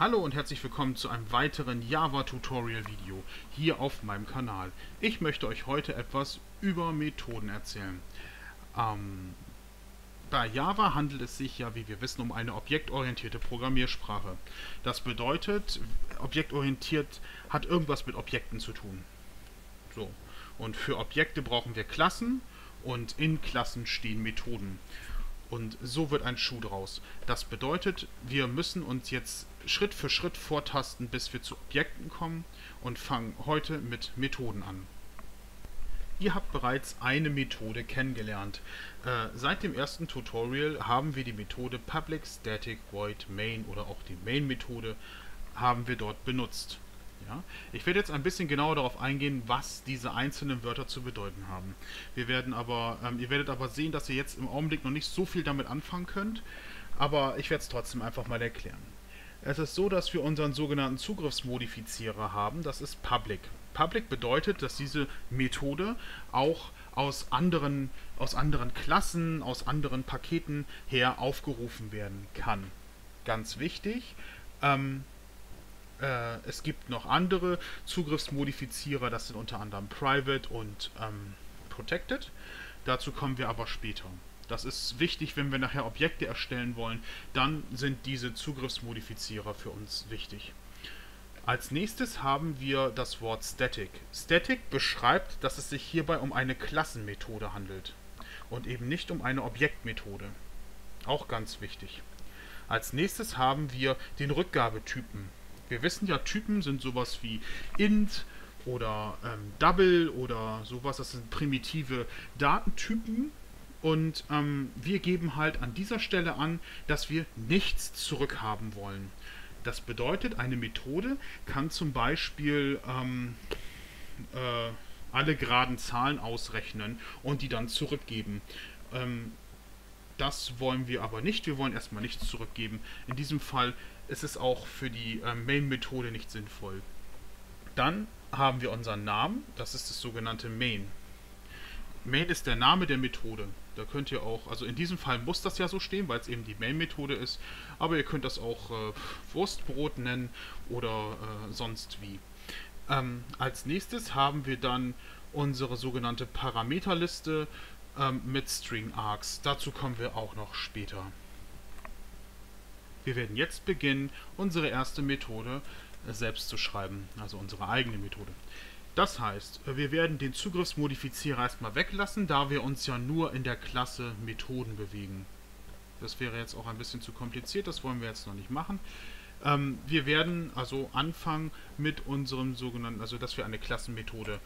Hallo und herzlich willkommen zu einem weiteren Java-Tutorial-Video hier auf meinem Kanal. Ich möchte euch heute etwas über Methoden erzählen. Bei Java handelt es sich ja, wie wir wissen, um eine objektorientierte Programmiersprache. Das bedeutet, objektorientiert hat irgendwas mit Objekten zu tun. So. Und für Objekte brauchen wir Klassen und in Klassen stehen Methoden. Und so wird ein Schuh draus. Das bedeutet, wir müssen uns jetzt Schritt für Schritt vortasten, bis wir zu Objekten kommen und fangen heute mit Methoden an. Ihr habt bereits eine Methode kennengelernt. Seit dem ersten Tutorial haben wir die Methode Public Static Void Main oder auch die Main-Methode haben wir dort benutzt. Ja? Ich werde jetzt ein bisschen genauer darauf eingehen, was diese einzelnen Wörter zu bedeuten haben. Ihr werdet aber sehen, dass ihr jetzt im Augenblick noch nicht so viel damit anfangen könnt, aber ich werde es trotzdem einfach mal erklären. Es ist so, dass wir unseren sogenannten Zugriffsmodifizierer haben, das ist Public. Public bedeutet, dass diese Methode auch aus anderen Klassen, aus anderen Paketen her aufgerufen werden kann. Ganz wichtig, es gibt noch andere Zugriffsmodifizierer, das sind unter anderem Private und Protected. Dazu kommen wir aber später. Das ist wichtig, wenn wir nachher Objekte erstellen wollen, dann sind diese Zugriffsmodifizierer für uns wichtig. Als nächstes haben wir das Wort Static. Static beschreibt, dass es sich hierbei um eine Klassenmethode handelt und eben nicht um eine Objektmethode. Auch ganz wichtig. Als nächstes haben wir den Rückgabetypen. Wir wissen ja, Typen sind sowas wie int oder double oder sowas. Das sind primitive Datentypen. Und wir geben halt an dieser Stelle an, dass wir nichts zurückhaben wollen. Das bedeutet, eine Methode kann zum Beispiel alle geraden Zahlen ausrechnen und die dann zurückgeben. Das wollen wir aber nicht. Wir wollen erstmal nichts zurückgeben. In diesem Fall ist es auch für die Main-Methode nicht sinnvoll. Dann haben wir unseren Namen. Das ist das sogenannte Main. Main ist der Name der Methode. Da könnt ihr auch, also in diesem Fall muss das ja so stehen, weil es eben die Main-Methode ist. Aber ihr könnt das auch Wurstbrot nennen oder sonst wie. Als nächstes haben wir dann unsere sogenannte Parameterliste mit String Args. Dazu kommen wir auch noch später. Wir werden jetzt beginnen, unsere erste Methode selbst zu schreiben, also unsere eigene Methode. Das heißt, wir werden den Zugriffsmodifizierer erstmal weglassen, da wir uns ja nur in der Klasse Methoden bewegen. Das wäre jetzt auch ein bisschen zu kompliziert, das wollen wir jetzt noch nicht machen. Wir werden also anfangen mit unserem sogenannten, also dass wir eine Klassenmethode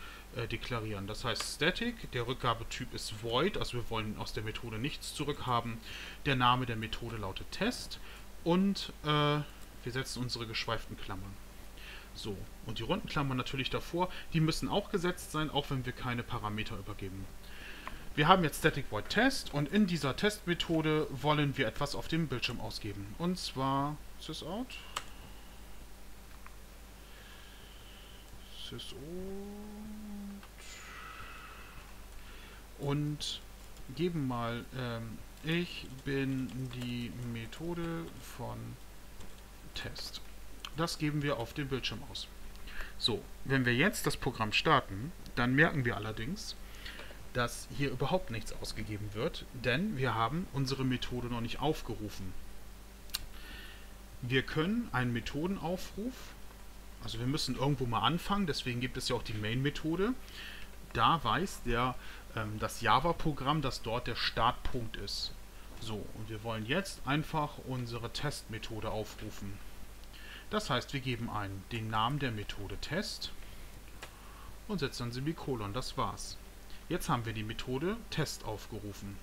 deklarieren. Das heißt Static, der Rückgabetyp ist Void, also wir wollen aus der Methode nichts zurückhaben. Der Name der Methode lautet Test und wir setzen unsere geschweiften Klammern. So, und die runden Klammern natürlich davor, die müssen auch gesetzt sein, auch wenn wir keine Parameter übergeben. Wir haben jetzt Static Void Test und in dieser Testmethode wollen wir etwas auf dem Bildschirm ausgeben. Und zwar sysout, und geben mal ich bin die Methode von Test. Das geben wir auf dem Bildschirm aus. So, wenn wir jetzt das Programm starten, dann merken wir allerdings, dass hier überhaupt nichts ausgegeben wird, denn wir haben unsere Methode noch nicht aufgerufen. Wir können einen Methodenaufruf, also wir müssen irgendwo mal anfangen, deswegen gibt es ja auch die Main-Methode. Da weiß das Java-Programm, dass dort der Startpunkt ist. So, und wir wollen jetzt einfach unsere Testmethode aufrufen. Das heißt, wir geben ein den Namen der Methode Test und setzen dann Semikolon. Das war's. Jetzt haben wir die Methode Test aufgerufen.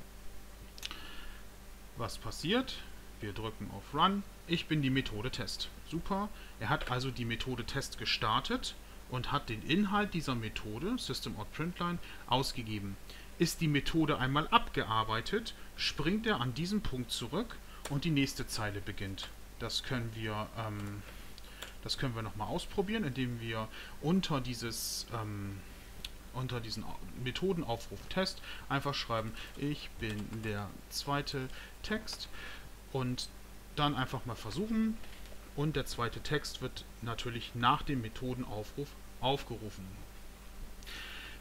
Was passiert? Wir drücken auf Run. Ich bin die Methode Test. Super. Er hat also die Methode Test gestartet und hat den Inhalt dieser Methode, System.out.println, ausgegeben. Ist die Methode einmal abgearbeitet, springt er an diesen Punkt zurück und die nächste Zeile beginnt. Das können wir nochmal ausprobieren, indem wir unter diesen Methodenaufruf Test einfach schreiben, ich bin der zweite Text und dann einfach mal versuchen und der zweite Text wird natürlich nach dem Methodenaufruf aufgerufen.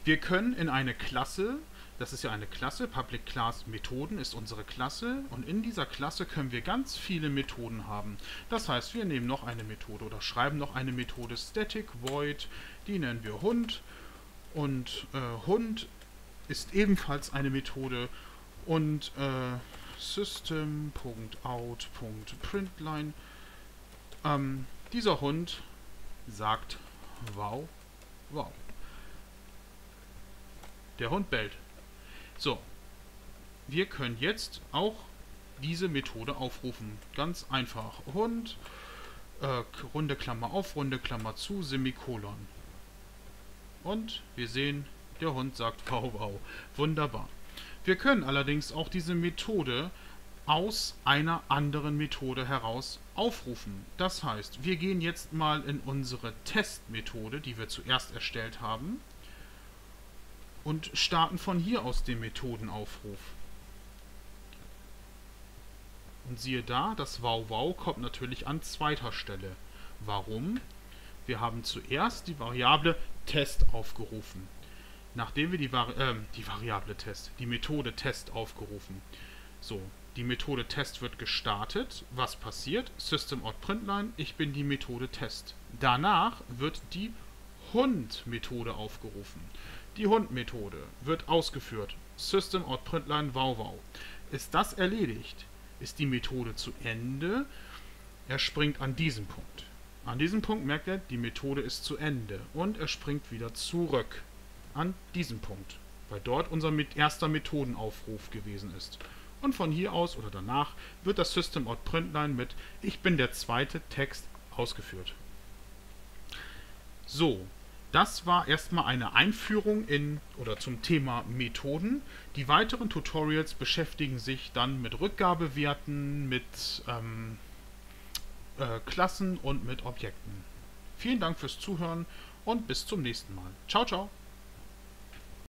Wir können in eine Klasse, das ist ja eine Klasse, Public Class Methoden ist unsere Klasse, und in dieser Klasse können wir ganz viele Methoden haben. Das heißt, wir nehmen noch eine Methode oder schreiben noch eine Methode, Static Void, die nennen wir Hund, und Hund ist ebenfalls eine Methode, und System.out.println, dieser Hund sagt wow, wow. Der Hund bellt. So, wir können jetzt auch diese Methode aufrufen. Ganz einfach. Hund, runde Klammer auf, runde Klammer zu, Semikolon. Und wir sehen, der Hund sagt wow, wow. Wunderbar. Wir können allerdings auch diese Methode aus einer anderen Methode heraus aufrufen. Das heißt, wir gehen jetzt mal in unsere Testmethode, die wir zuerst erstellt haben, und starten von hier aus den Methodenaufruf. Und siehe da, das Wow-Wow kommt natürlich an zweiter Stelle. Warum? Wir haben zuerst die Variable Test aufgerufen. Nachdem wir die Methode Test aufgerufen. So, die Methode Test wird gestartet. Was passiert? System.out.println, ich bin die Methode Test. Danach wird die Hund-Methode aufgerufen. Die Hund-Methode wird ausgeführt. System.out.println wow, wow. Ist das erledigt? Ist die Methode zu Ende? Er springt an diesen Punkt. An diesem Punkt merkt er, die Methode ist zu Ende. Und er springt wieder zurück an diesen Punkt, weil dort unser erster Methodenaufruf gewesen ist. Und von hier aus oder danach wird das System.out.println mit ich bin der zweite Text ausgeführt. So. Das war erstmal eine Einführung in oder zum Thema Methoden. Die weiteren Tutorials beschäftigen sich dann mit Rückgabewerten, mit Klassen und mit Objekten. Vielen Dank fürs Zuhören und bis zum nächsten Mal. Ciao, ciao!